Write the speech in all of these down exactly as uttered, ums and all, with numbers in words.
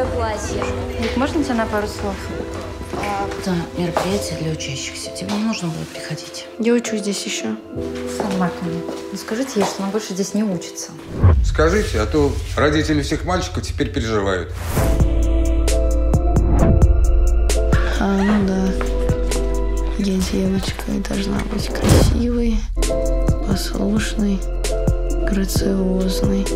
красивое платье. Вик, можно тебя на пару слов? А... Да, мероприятие для учащихся. Тебе не нужно было приходить. Я учусь здесь еще. Сам Марковна, ну скажите ей, что она больше здесь не учится. Скажите, а то родители всех мальчиков теперь переживают. А, ну да. Я девочка и должна быть красивой, послушной, грациозной.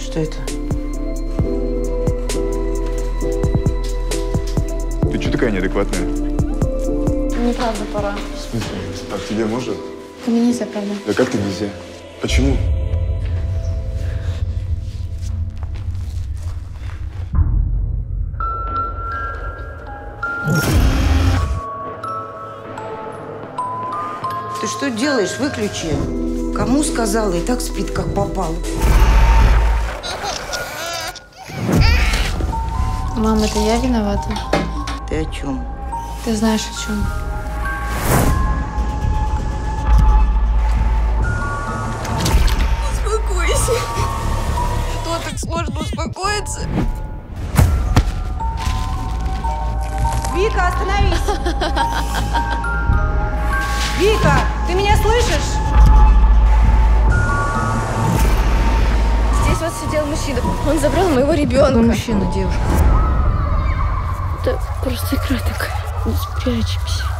Что это? Ты что такая неадекватная? Мне правда пора. В смысле? А к тебе можно? Ко мне нельзя, правда. Да как ты нельзя? Почему? Ты что делаешь? Выключи. Кому сказала? И так спит, как попал. Мам, это я виновата? Ты о чем? Ты знаешь, о чем. Успокойся. Кто так сложно успокоиться? Вика, остановись! Вика, ты меня слышишь? Здесь вот сидел мужчина. Он забрал моего ребенка. Мужчина, девушка. Это просто игра такая. Не спрячемся.